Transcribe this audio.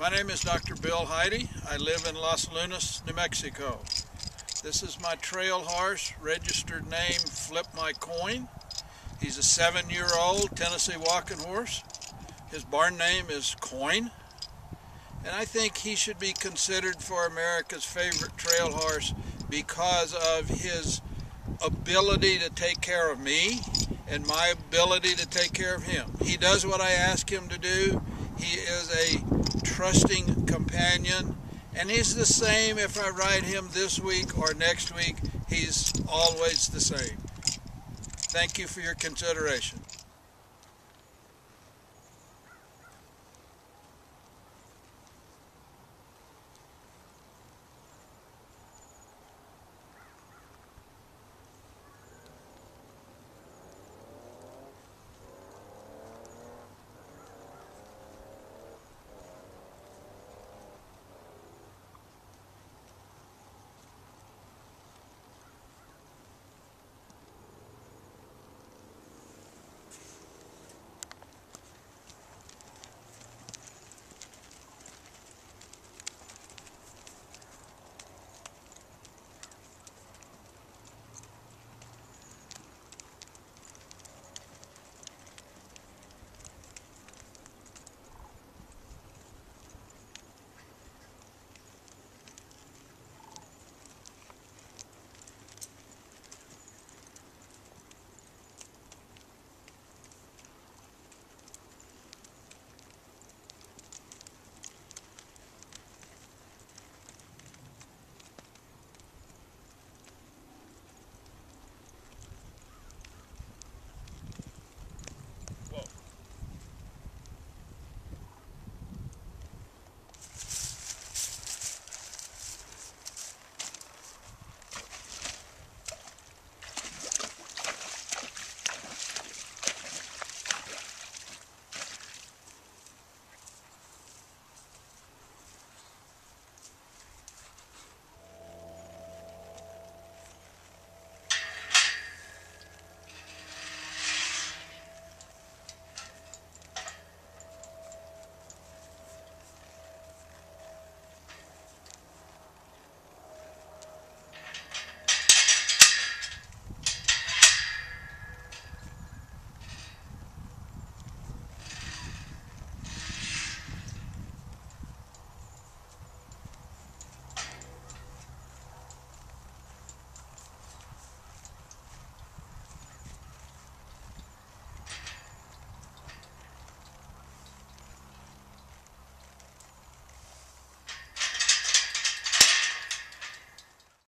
My name is Dr. Bill Heidi. I live in Las Lunas, New Mexico. This is my trail horse, registered name Flip My Coin. He's a 7-year-old Tennessee walking horse. His barn name is Coin. And I think he should be considered for America's favorite trail horse because of his ability to take care of me and my ability to take care of him. He does what I ask him to do. He is a trusting companion, and he's the same if I ride him this week or next week. He's always the same. Thank you for your consideration.